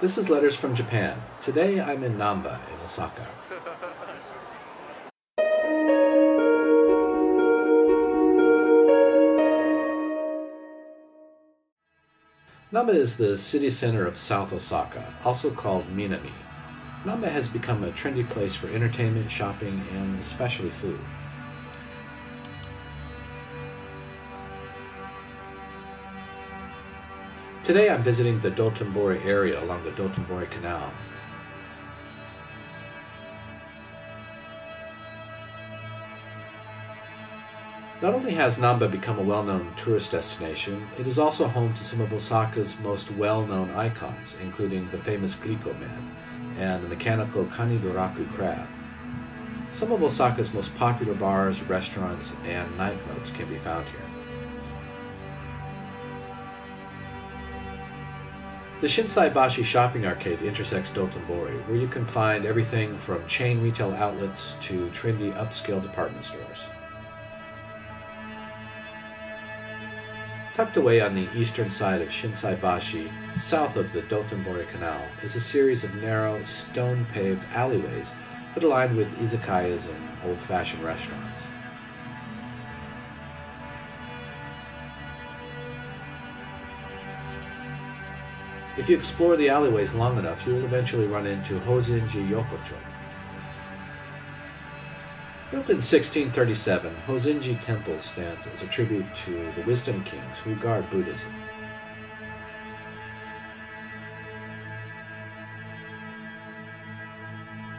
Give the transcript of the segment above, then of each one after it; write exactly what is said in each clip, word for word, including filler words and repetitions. This is Letters from Japan. Today I'm in Namba in Osaka. Namba is the city center of South Osaka, also called Minami. Namba has become a trendy place for entertainment, shopping, and especially food. Today I'm visiting the Dotonbori area along the Dotonbori Canal. Not only has Namba become a well-known tourist destination, it is also home to some of Osaka's most well-known icons, including the famous Glico Man and the mechanical Kanidoraku crab. Some of Osaka's most popular bars, restaurants, and nightclubs can be found here. The Shinsaibashi shopping arcade intersects Dotonbori, where you can find everything from chain retail outlets to trendy upscale department stores. Tucked away on the eastern side of Shinsaibashi, south of the Dotonbori Canal, is a series of narrow, stone-paved alleyways that are lined with izakayas and old-fashioned restaurants. If you explore the alleyways long enough, you will eventually run into Hozenji Yokocho. Built in sixteen thirty-seven, Hozenji Temple stands as a tribute to the wisdom kings who guard Buddhism.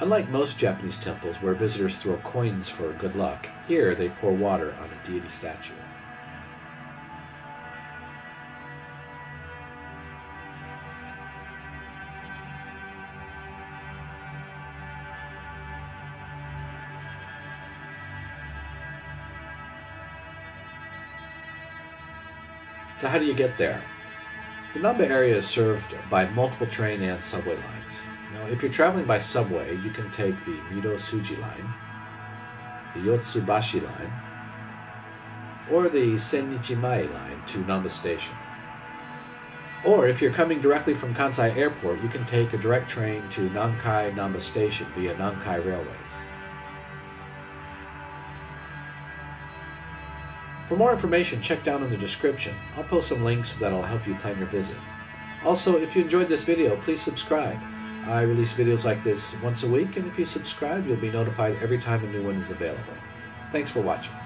Unlike most Japanese temples where visitors throw coins for good luck, here they pour water on a deity statue. So how do you get there? The Namba area is served by multiple train and subway lines. Now, if you're traveling by subway, you can take the Midosuji Line, the Yotsubashi Line, or the Sennichimae Line to Namba Station. Or if you're coming directly from Kansai Airport, you can take a direct train to Nankai Namba Station via Nankai Railways. For more information, check down in the description. I'll post some links that'll help you plan your visit. Also, if you enjoyed this video, please subscribe. I release videos like this once a week, and if you subscribe, you'll be notified every time a new one is available. Thanks for watching.